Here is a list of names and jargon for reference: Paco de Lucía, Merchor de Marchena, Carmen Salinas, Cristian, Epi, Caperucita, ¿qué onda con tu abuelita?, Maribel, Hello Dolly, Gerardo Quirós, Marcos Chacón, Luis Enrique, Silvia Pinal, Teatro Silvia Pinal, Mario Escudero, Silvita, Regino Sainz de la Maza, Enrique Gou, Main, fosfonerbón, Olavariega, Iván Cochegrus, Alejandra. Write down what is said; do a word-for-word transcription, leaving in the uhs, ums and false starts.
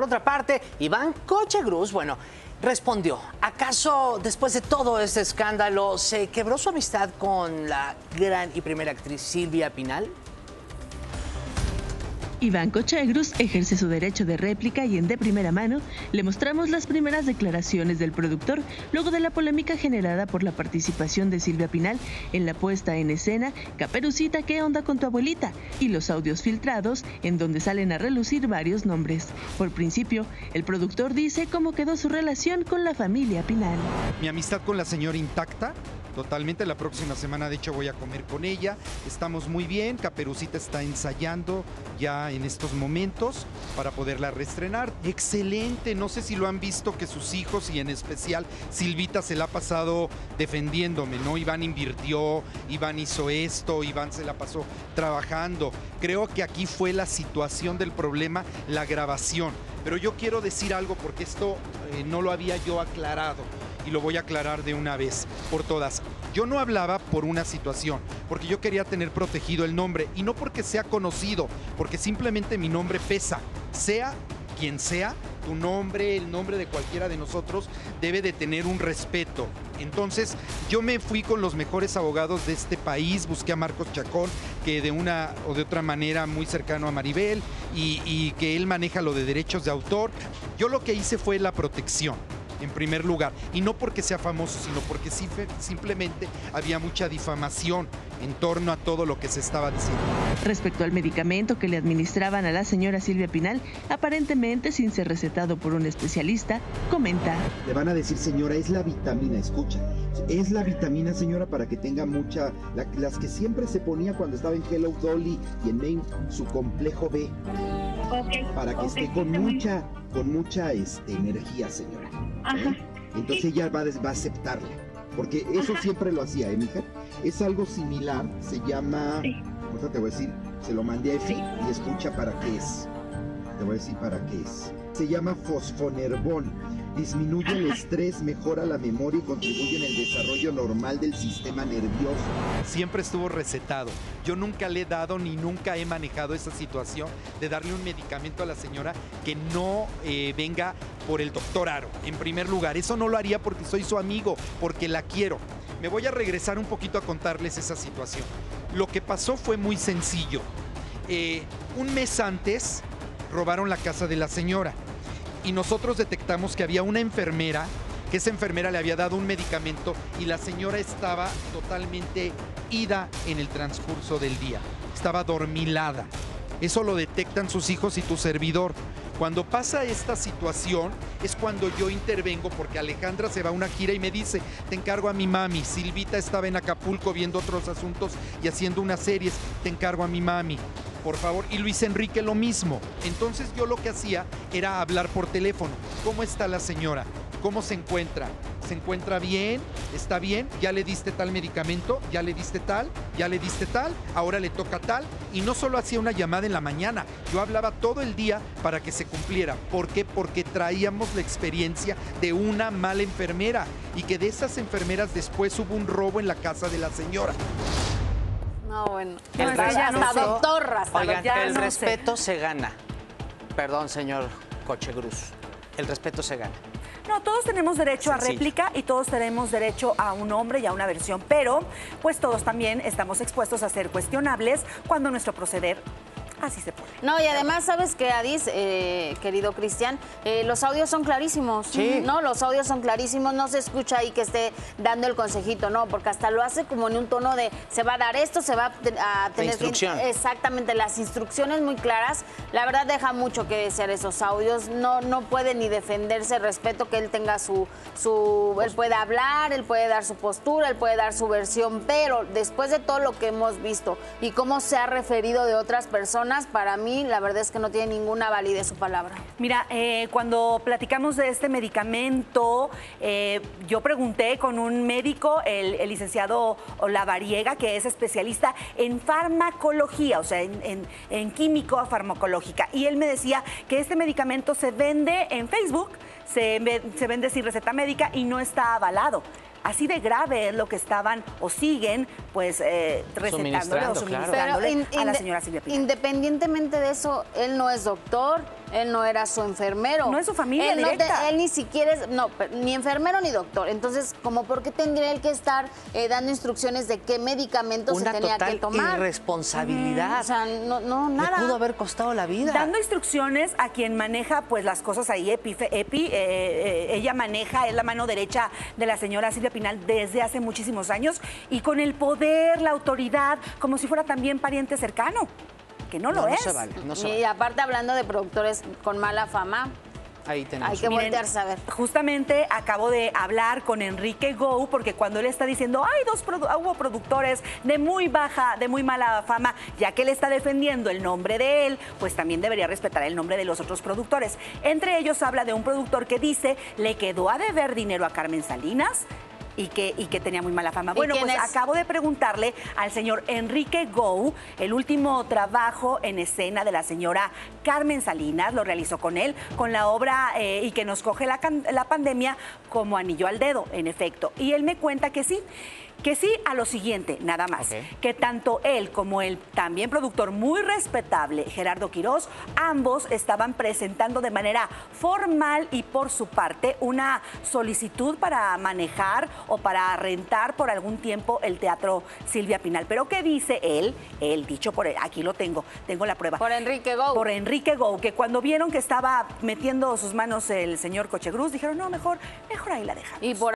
Por otra parte, Iván Cochegrus, bueno, respondió, ¿acaso después de todo este escándalo se quebró su amistad con la gran y primera actriz Silvia Pinal? Iván Cochegrus ejerce su derecho de réplica y en De Primera Mano le mostramos las primeras declaraciones del productor luego de la polémica generada por la participación de Silvia Pinal en la puesta en escena Caperucita, ¿qué onda con tu abuelita? Y los audios filtrados en donde salen a relucir varios nombres. Por principio, el productor dice cómo quedó su relación con la familia Pinal. Mi amistad con la señora intacta. Totalmente, la próxima semana de hecho voy a comer con ella, estamos muy bien, Caperucita está ensayando ya en estos momentos para poderla reestrenar. Excelente, no sé si lo han visto que sus hijos y en especial Silvita se la ha pasado defendiéndome, ¿no? Iván invirtió, Iván hizo esto, Iván se la pasó trabajando. Creo que aquí fue la situación del problema, la grabación. Pero yo quiero decir algo porque esto eh, no lo había yo aclarado. Y lo voy a aclarar de una vez por todas. Yo no hablaba por una situación, porque yo quería tener protegido el nombre y no porque sea conocido, porque simplemente mi nombre pesa. Sea quien sea, tu nombre, el nombre de cualquiera de nosotros debe de tener un respeto. Entonces yo me fui con los mejores abogados de este país, busqué a Marcos Chacón, que de una o de otra manera muy cercano a Maribel y, y que él maneja lo de derechos de autor. Yo lo que hice fue la protección. En primer lugar, y no porque sea famoso, sino porque simplemente había mucha difamación en torno a todo lo que se estaba diciendo. Respecto al medicamento que le administraban a la señora Silvia Pinal, aparentemente sin ser recetado por un especialista, comenta. Le van a decir, señora, es la vitamina, escucha, es la vitamina, señora, para que tenga mucha, la, las que siempre se ponía cuando estaba en Hello Dolly y en Main, su complejo B, okay, para que okay, esté con mucha, con mucha este, energía, señora. Ajá. Entonces ella va a aceptarla, porque eso Ajá. siempre lo hacía, ¿eh, mija? Es algo similar, se llama, sí. Ahorita te voy a decir, se lo mandé a Epi sí. y escucha para qué es, te voy a decir para qué es. Se llama fosfonerbón, disminuye Ajá. el estrés, mejora la memoria y contribuye en el desarrollo normal del sistema nervioso. Siempre estuvo recetado, yo nunca le he dado ni nunca he manejado esa situación de darle un medicamento a la señora que no eh, venga por el doctor Aro, en primer lugar. Eso no lo haría porque soy su amigo, porque la quiero. Me voy a regresar un poquito a contarles esa situación. Lo que pasó fue muy sencillo. Eh, un mes antes robaron la casa de la señora y nosotros detectamos que había una enfermera, que esa enfermera le había dado un medicamento y la señora estaba totalmente ida en el transcurso del día. Estaba dormilada. Eso lo detectan sus hijos y tu servidor. Cuando pasa esta situación es cuando yo intervengo porque Alejandra se va a una gira y me dice, te encargo a mi mami, Silvita estaba en Acapulco viendo otros asuntos y haciendo unas series, te encargo a mi mami, por favor. Y Luis Enrique lo mismo. Entonces yo lo que hacía era hablar por teléfono. ¿Cómo está la señora? ¿Cómo se encuentra? ¿Se encuentra bien? ¿Está bien? ¿Ya le diste tal medicamento? ¿Ya le diste tal? ¿Ya le diste tal? ¿Ahora le toca tal? Y no solo hacía una llamada en la mañana, yo hablaba todo el día para que se cumpliera. ¿Por qué? Porque traíamos la experiencia de una mala enfermera y que de esas enfermeras después hubo un robo en la casa de la señora. No, bueno. El, no, es que ya no hasta doctor, hasta Oigan, ya el no respeto sé. se gana. Perdón, señor Cochegrus. El respeto se gana. No, todos tenemos derecho a réplica y todos tenemos derecho a un nombre y a una versión, pero pues todos también estamos expuestos a ser cuestionables cuando nuestro proceder así se pone. No, y además, ¿sabes qué, Adis, eh, querido Cristian? Eh, los audios son clarísimos, ¿sí? ¿No? Los audios son clarísimos, no se escucha ahí que esté dando el consejito, no, porque hasta lo hace como en un tono de se va a dar esto, se va a tener... La instrucción. Exactamente, las instrucciones muy claras. La verdad deja mucho que desear esos audios, no, no puede ni defenderse, respeto que él tenga su... su él puede hablar, él puede dar su postura, él puede dar su versión, pero después de todo lo que hemos visto y cómo se ha referido de otras personas, para mí la verdad es que no tiene ninguna validez su palabra. Mira, eh, cuando platicamos de este medicamento, eh, yo pregunté con un médico, el, el licenciado Olavariega, que es especialista en farmacología, o sea, en, en, en químico farmacológica, y él me decía que este medicamento se vende en Facebook, se, se vende sin receta médica y no está avalado. Así de grave es lo que estaban o siguen, pues, eh, recetándole o suministrándole claro. a la señora Silvia Pinal. Independientemente de eso, él no es doctor, Él no era su enfermero. No es su familia él directa. No te, él ni siquiera es, no, ni enfermero ni doctor. Entonces, como ¿por qué tendría él que estar eh, dando instrucciones de qué medicamentos Una se tenía que tomar? Una total irresponsabilidad. Mm, o sea, no, no, nada. Le pudo haber costado la vida. Dando instrucciones a quien maneja pues las cosas ahí, Epi, Epi eh, eh, ella maneja, es la mano derecha de la señora Silvia Pinal desde hace muchísimos años y con el poder, la autoridad, como si fuera también pariente cercano. Que no lo no, no es. Se vale, no se y vale. Aparte, hablando de productores con mala fama, ahí tenemos. Hay que Miren, voltearse a ver. Justamente acabo de hablar con Enrique Gou, porque cuando él está diciendo, hay dos produ hubo productores de muy baja, de muy mala fama, ya que él está defendiendo el nombre de él, pues también debería respetar el nombre de los otros productores. Entre ellos habla de un productor que dice, le quedó a deber dinero a Carmen Salinas, Y que, y que tenía muy mala fama. Bueno, pues es? acabo de preguntarle al señor Enrique Gou, el último trabajo en escena de la señora Carmen Salinas, lo realizó con él, con la obra eh, Y que nos coge la, la pandemia como anillo al dedo, en efecto. Y él me cuenta que sí, que sí a lo siguiente, nada más. Okay. Que tanto él como el también productor muy respetable, Gerardo Quirós, ambos estaban presentando de manera formal y por su parte una solicitud para manejar o para rentar por algún tiempo el Teatro Silvia Pinal. Pero ¿qué dice él? Él, dicho por él, aquí lo tengo, tengo la prueba. Por Enrique Gou. Por Enrique Gou, que cuando vieron que estaba metiendo sus manos el señor Cochegrus, dijeron, no, mejor, mejor ahí la dejamos. Y por